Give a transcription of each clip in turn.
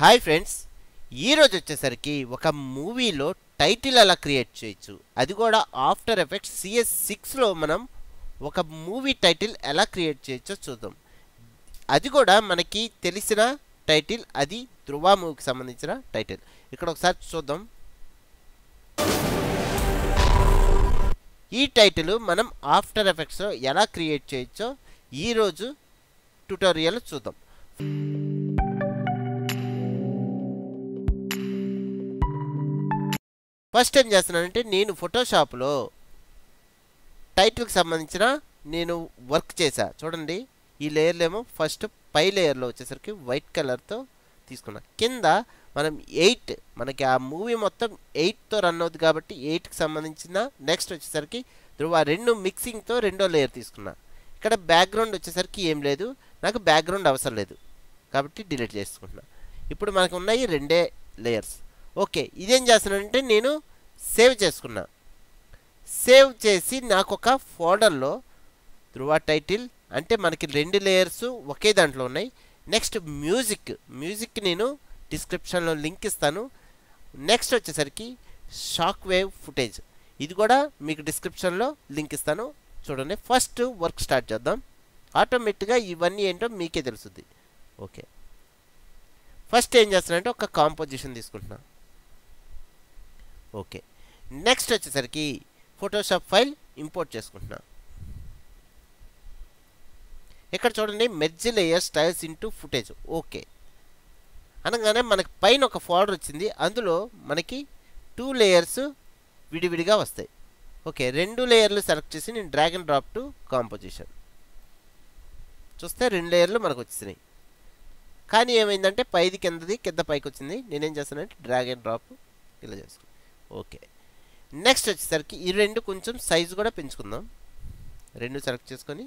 Hi friends, ఈరోజు వచ్చేసరికి ఒక మూవీలో టైటిల్ అలా క్రియేట్ చేయొచ్చు. అది కూడా ఆఫ్టర్ ఎఫెక్ట్స్ సిఎస్6లో మనం ఒక మూవీ టైటిల్ ఎలా క్రియేట్ చేయొచ్చో చూద్దాం. అది కూడా మనకి తెలిసిన టైటిల్, అది ధృవ మూవీకి సంబంధించిన టైటిల్. ఇక్కడ ఒకసారి చూద్దాం. ఈ టైటిల్ మనం ఆఫ్టర్ ఎఫెక్ట్స్లో ఎలా క్రియేట్ చేయొచ్చో ఈరోజు ట్యుటోరియల్ చూద్దాం. ఫస్ట్ ఏం చేస్తున్నానంటే, నేను ఫోటోషాప్లో టైటిల్కి సంబంధించిన నేను వర్క్ చేశాను. చూడండి, ఈ లేయర్లేమో ఫస్ట్ పై లేయర్లో వచ్చేసరికి వైట్ కలర్తో తీసుకున్నా. కింద మనం 8, మనకి ఆ మూవీ మొత్తం 8తో రన్ అవుతుంది కాబట్టి 8కి సంబంధించిన నెక్స్ట్ వచ్చేసరికి ధృవ రెండు మిక్సింగ్తో రెండో లేయర్ తీసుకున్నా. ఇక్కడ బ్యాక్గ్రౌండ్ వచ్చేసరికి ఏం లేదు, నాకు బ్యాక్గ్రౌండ్ అవసరం లేదు కాబట్టి డిలీట్ చేసుకుంటున్నా. ఇప్పుడు మనకు ఉన్నాయి రెండే లేయర్స్. ఓకే, ఇదేం చేస్తున్నానంటే నేను సేవ్ చేసుకున్నా. సేవ్ చేసి నాకు ఒక ఫోల్డర్లో ధృవ టైటిల్ అంటే మనకి రెండు లేయర్స్ ఒకే దాంట్లో ఉన్నాయి. నెక్స్ట్ మ్యూజిక్ నేను డిస్క్రిప్షన్లో లింక్ ఇస్తాను. నెక్స్ట్ వచ్చేసరికి షాక్వేవ్ ఫుటేజ్, ఇది కూడా మీకు డిస్క్రిప్షన్లో లింక్ ఇస్తాను. చూడండి, ఫస్ట్ వర్క్ స్టార్ట్ చేద్దాం. ఆటోమేటిక్గా ఇవన్నీ ఏంటో మీకే తెలుస్తుంది. ఓకే, ఫస్ట్ ఏం చేస్తున్నానంటే ఒక కాంపోజిషన్ తీసుకుంటున్నా. ఓకే, నెక్స్ట్ వచ్చేసరికి ఫోటోషాప్ ఫైల్ ఇంపోర్ట్ చేసుకుంటున్నా. ఇక్కడ చూడండి, merge layer styles into footage. Okay అనగానే మనకి పైన ఒక ఫోల్డర్ వచ్చింది. అందులో మనకి 2 లేయర్స్ విడివిడిగా వస్తాయి. ఓకే, 2 లేయర్లు సెలెక్ట్ చేసి నేను drag and drop to composition. చూస్తే 2 లేయర్లు మనకు వచ్చినాయి. కానీ ఏమైందంటే పైది కిందది, కింద పైకి వచ్చింది. నేనేం చేస్తానంటే డ్రాగ్ అండ్ డ్రాప్ ఇలా చేసుకున్నాను. ఓకే, నెక్స్ట్ వచ్చేసరికి ఈ రెండు కొంచెం సైజు కూడా పెంచుకుందాం. 2 సెలెక్ట్ చేసుకొని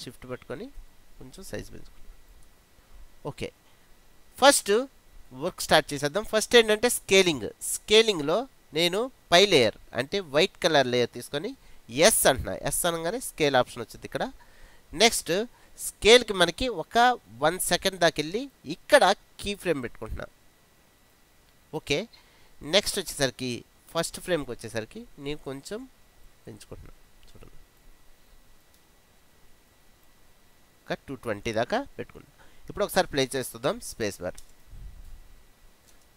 షిఫ్ట్ పట్టుకొని కొంచెం సైజు పెంచుకుందాం. ఓకే, ఫస్ట్ వర్క్ స్టార్ట్ చేసేద్దాం. ఫస్ట్ ఏంటంటే స్కేలింగ్లో నేను పై లేయర్ అంటే వైట్ కలర్ లేయర్ తీసుకొని ఎస్ అంటున్నా. ఎస్ అనగానే స్కేల్ ఆప్షన్ వచ్చింది ఇక్కడ. నెక్స్ట్ స్కేల్కి మనకి ఒక 1 సెకండ్ దాకా వెళ్ళి ఇక్కడ కీ ఫ్రేమ్ పెట్టుకుంటున్నా. ఓకే, నెక్స్ట్ వచ్చేసరికి ఫస్ట్ ఫ్రేమ్కి వచ్చేసరికి నేను కొంచెం పెంచుకుంటున్నా. చూడండి, ఒక 220 దాకా పెట్టుకుంటున్నా. ఇప్పుడు ఒకసారి ప్లే చేస్తుందాం, స్పేస్ బార్.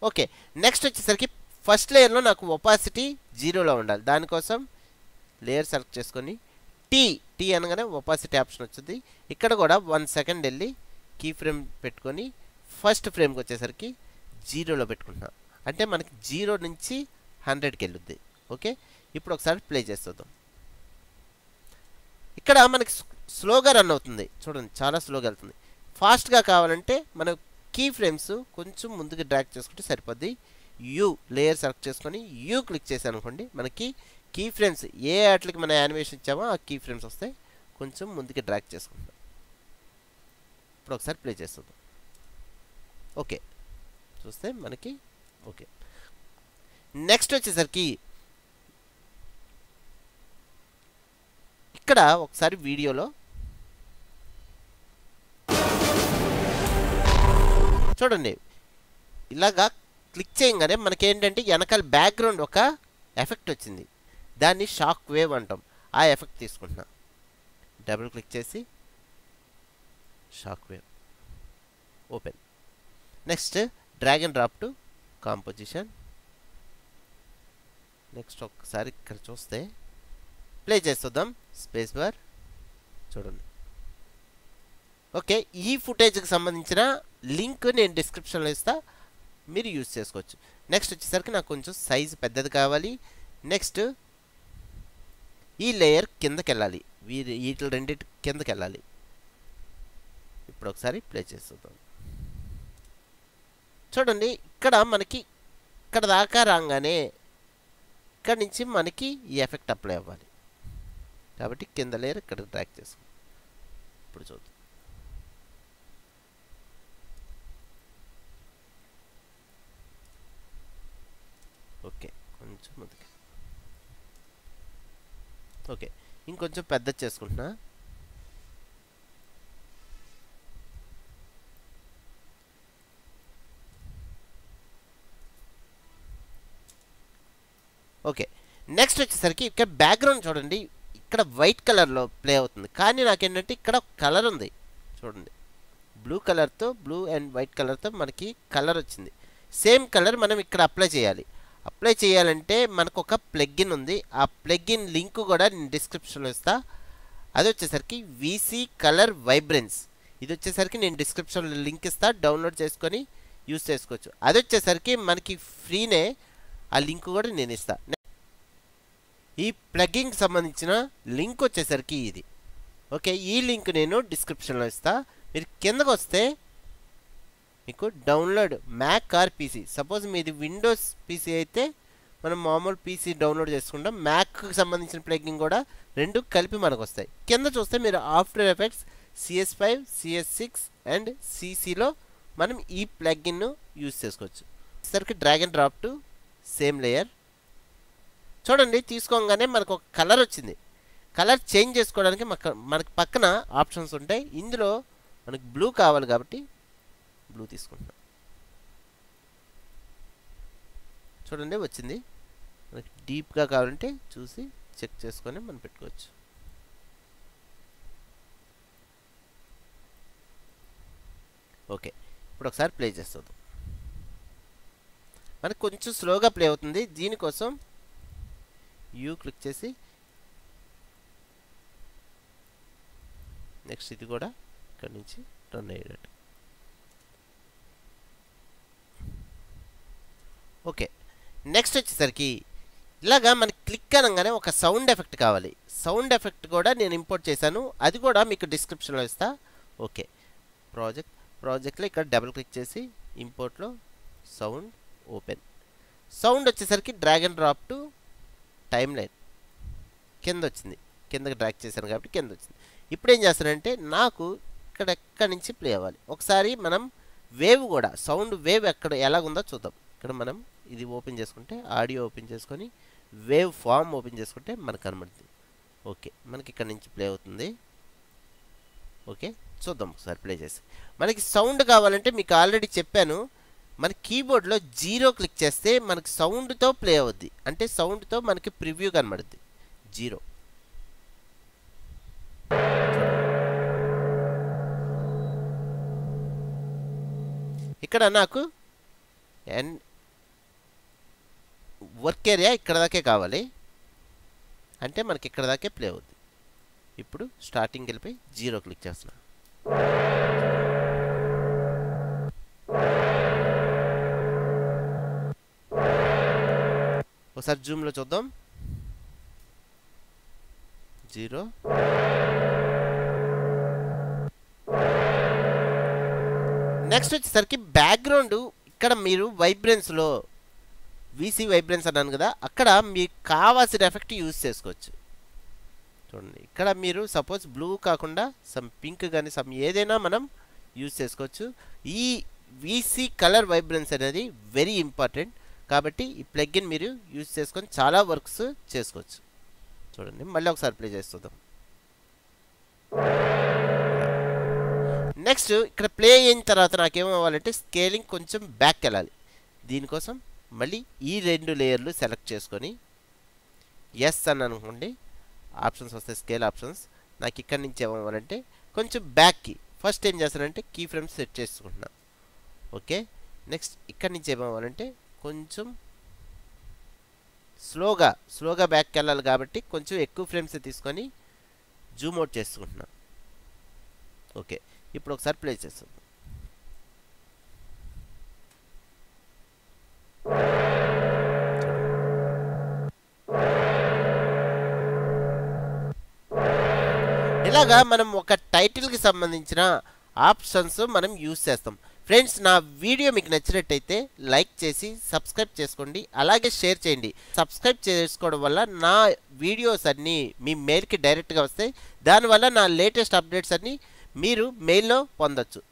ఓకే, నెక్స్ట్ వచ్చేసరికి ఫస్ట్ లేయర్లో నాకు ఒపాసిటీ 0లో ఉండాలి. దానికోసం లేయర్ సెలెక్ట్ చేసుకొని టీ అనగానే ఒపాసిటీ ఆప్షన్ వచ్చింది. ఇక్కడ కూడా 1 సెకండ్ వెళ్ళి కీ ఫ్రేమ్ పెట్టుకొని ఫస్ట్ ఫ్రేమ్కి వచ్చేసరికి 0లో పెట్టుకుంటున్నాను. అంటే మనకి 0 నుంచి 100కి వెళ్ళుద్ది. ఓకే, ఇప్పుడు ఒకసారి ప్లే చేస్తాం. ఇక్కడ మనకి స్లోగా రన్ అవుతుంది. చూడండి, చాలా స్లోగా వెళ్తుంది. ఫాస్ట్గా కావాలంటే మనం కీ ఫ్రేమ్స్ కొంచెం ముందుకు డ్రాగ్ చేసుకుంటే సరిపోద్ది. లేయర్ సెలెక్ట్ చేసుకొని క్లిక్ చేశాను అనుకోండి, మనకి కీ ఫ్రేమ్స్ ఏ వాటికి మనం యానిమేషన్ ఇచ్చామో ఆ కీ ఫ్రేమ్స్ వస్తాయి. కొంచెం ముందుకి డ్రాగ్ చేసుకుంటాం. ఇప్పుడు ఒకసారి ప్లే చేస్తుంది. ఓకే, చూస్తే మనకి ఓకే. నెక్స్ట్ వచ్చేసరికి ఇక్కడ ఒకసారి వీడియోలో చూడండి, ఇలాగా క్లిక్ చేయగానే మనకేంటంటే వెనకాల బ్యాక్గ్రౌండ్ ఒక ఎఫెక్ట్ వచ్చింది. దాన్ని షాక్ వేవ్ అంటాం. ఆ ఎఫెక్ట్ తీసుకుంటున్నా. డబుల్ క్లిక్ చేసి shock wave open. Next drag and drop to composition. Next ఒకసారి ఇక్కడ చూస్తే ప్లే చేస్తుందాం, స్పేస్ బార్. చూడండి, ఓకే. ఈ ఫుటేజ్కి సంబంధించిన లింక్ నేను డిస్క్రిప్షన్లో ఇస్తాను, మీరు యూజ్ చేసుకోవచ్చు. నెక్స్ట్ వచ్చేసరికి నాకు కొంచెం సైజు పెద్దది కావాలి. నెక్స్ట్ ఈ లేయర్ కిందకి వెళ్ళాలి, వీటి రెండింటి కిందకి వెళ్ళాలి. ఇప్పుడు ఒకసారి ప్లే చేస్తాం. చూడండి, ఇక్కడ మనకి ఇక్కడ దాకా రాగానే ఇక్కడ నుంచి మనకి ఈ ఎఫెక్ట్ అప్లై అవ్వాలి కాబట్టి కింద లేయర్ ఇక్కడ ట్రాక్ చేసుకుందాం. ఇప్పుడు చూద్దాం. ఓకే, కొంచెం ముందుకు. ఓకే, ఇంకొంచెం పెద్ద చేసుకుంటున్నా. నెక్స్ట్ వచ్చేసరికి ఇక్కడ బ్యాక్గ్రౌండ్ చూడండి ఇక్కడ వైట్ కలర్లో ప్లే అవుతుంది కానీ నాకేంటంటే ఇక్కడ కలర్ ఉంది చూడండి బ్లూ కలర్తో బ్లూ అండ్ వైట్ కలర్తో మనకి కలర్ వచ్చింది సేమ్ కలర్ మనం ఇక్కడ అప్లై చేయాలి అప్లై చేయాలంటే మనకు ఒక ప్లగ్ఇన్ ఉంది ఆ ప్లగ్ఇన్ లింక్ కూడా నేను డిస్క్రిప్షన్లో ఇస్తాను అది వచ్చేసరికి VC కలర్ వైబ్రెన్స్ ఇది వచ్చేసరికి నేను డిస్క్రిప్షన్లో లింక్ ఇస్తా డౌన్లోడ్ చేసుకొని యూస్ చేసుకోవచ్చు అది వచ్చేసరికి మనకి ఫ్రీనే ఆ లింక్ కూడా నేను ఇస్తాను ఈ ప్లగ్ఇన్కి సంబంధించిన లింక్ వచ్చేసరికి ఇది ఓకే ఈ లింక్ నేను డిస్క్రిప్షన్లో ఇస్తాను మీరు కిందకు వస్తే మీకు download Mac or PC suppose మీది విండోస్ పీసీ అయితే మనం మామూలు పీసీ డౌన్లోడ్ చేసుకుంటాం మ్యాక్కి సంబంధించిన ప్లగ్ఇన్ కూడా రెండు కలిపి మనకు వస్తాయి కింద చూస్తే మీరు After effects CS5 CS6 and CCలో మనం ఈ ప్లగ్ఇన్ను యూజ్ చేసుకోవచ్చు సరికి drag and drop to same layer చూడండి తీసుకోగానే మనకు ఒక కలర్ వచ్చింది కలర్ చేంజ్ చేసుకోవడానికి మనకి పక్కన ఆప్షన్స్ ఉంటాయి ఇందులో మనకు బ్లూ కావాలి కాబట్టి బ్లూ తీసుకుంటున్నాం చూడండి వచ్చింది మనకి డీప్గా కావాలంటే చూసి చెక్ చేసుకొని మనం పెట్టుకోవచ్చు ఓకే ఇప్పుడు ఒకసారి ప్లే చేస్తాం మనకు కొంచెం స్లోగా ప్లే అవుతుంది దీనికోసం యూ క్లిక్ చేసి నెక్స్ట్ ఇది కూడా ఇక్కడ నుంచి రన్ అయ్యేటట్టు ఓకే నెక్స్ట్ వచ్చేసరికి ఇలాగా మనకి క్లిక్ అనగానే ఒక సౌండ్ ఎఫెక్ట్ కావాలి సౌండ్ ఎఫెక్ట్ కూడా నేను ఇంపోర్ట్ చేశాను అది కూడా మీకు డిస్క్రిప్షన్లో ఇస్తా ఓకే ప్రాజెక్ట్లో ఇక్కడ డబుల్ క్లిక్ చేసి ఇంపోర్ట్లో సౌండ్ ఓపెన్ సౌండ్ వచ్చేసరికి drag and drop to timeline కింద వచ్చింది కిందకి డ్రాగ్ చేశాను కాబట్టి కింద వచ్చింది ఇప్పుడు ఏం చేస్తానంటే నాకు ఇక్కడ ఎక్కడి నుంచి ప్లే అవ్వాలి ఒకసారి మనం వేవ్ కూడా సౌండ్ వేవ్ ఎక్కడ ఎలాగుందో చూద్దాం ఇక్కడ మనం ఇది ఓపెన్ చేసుకుంటే ఆడియో ఓపెన్ చేసుకొని వేవ్ ఫామ్ ఓపెన్ చేసుకుంటే మనకు కనబడుతుంది ఓకే మనకి ఇక్కడ నుంచి ప్లే అవుతుంది ఓకే చూద్దాం ఒకసారి ప్లే చేసి మనకి సౌండ్ కావాలంటే మీకు ఆల్రెడీ చెప్పాను మన కీబోర్డ్లో 0 క్లిక్ చేస్తే మనకి సౌండ్తో ప్లే అవుద్ది అంటే సౌండ్తో మనకి ప్రివ్యూ కనబడుద్ది 0 ఇక్కడ నాకు అండ్ వర్క్ ఏరియా ఇక్కడ దాకే కావాలి అంటే మనకి ఇక్కడ దాకే ప్లే అవుద్ది ఇప్పుడు స్టార్టింగ్ వెళ్ళిపోయి 0 క్లిక్ చేస్తున్నాను ఒకసారి జూమ్లో చూద్దాం 0 నెక్స్ట్ వచ్చేసరికి బ్యాక్గ్రౌండ్ ఇక్కడ మీరు వైబ్రెన్స్లో VC వైబ్రెన్స్ అన్నాను కదా అక్కడ మీకు కావాల్సిన ఎఫెక్ట్ యూజ్ చేసుకోవచ్చు చూడండి ఇక్కడ మీరు సపోజ్ బ్లూ కాకుండా సమ్ పింక్ కానీ సమ్ ఏదైనా మనం యూజ్ చేసుకోవచ్చు ఈ VC కలర్ వైబ్రెన్స్ అనేది వెరీ ఇంపార్టెంట్ కాబట్టి ఈ ప్లగ్ఇన్ మీరు యూజ్ చేసుకొని చాలా వర్క్స్ చేసుకోవచ్చు చూడండి మళ్ళీ ఒకసారి ప్లే చేస్తుందాం నెక్స్ట్ ఇక్కడ ప్లే అయిన తర్వాత నాకేమవ్వాలంటే స్కేలింగ్ కొంచెం బ్యాక్ వెళ్ళాలి దీనికోసం మళ్ళీ ఈ రెండు లేయర్లు సెలెక్ట్ చేసుకొని ఎస్ అని అనుకోండి ఆప్షన్స్ వస్తాయి స్కేల్ ఆప్షన్స్ నాకు ఇక్కడ నుంచి ఏమవ్వాలంటే కొంచెం బ్యాక్కి ఫస్ట్ ఏం చేస్తానంటే కీ ఫ్రేమ్స్ సెట్ చేసుకుంటున్నాను ఓకే నెక్స్ట్ ఇక్కడ నుంచి ఏమవ్వాలంటే కొంచెం స్లోగా బ్యాక్కి వెళ్ళాలి కాబట్టి కొంచెం ఎక్కువ ఫ్రేమ్స్ తీసుకొని జూమ్ అవుట్ చేసుకుంటున్నాను ఓకే ఇప్పుడు ఒకసారి ప్లే చేస్తాం ఇలాగా మనం ఒక టైటిల్కి సంబంధించిన ఆప్షన్స్ మనం యూజ్ చేస్తాం ఫ్రెండ్స్ నా వీడియో మీకు నచ్చినట్టయితే లైక్ చేసి సబ్స్క్రైబ్ చేసుకోండి అలాగే షేర్ చేయండి సబ్స్క్రైబ్ చేసుకోవడం వల్ల నా వీడియోస్ అన్నీ మీ మెయిల్కి డైరెక్ట్గా వస్తాయి దానివల్ల నా లేటెస్ట్ అప్డేట్స్ అన్నీ మీరు మెయిల్లో పొందొచ్చు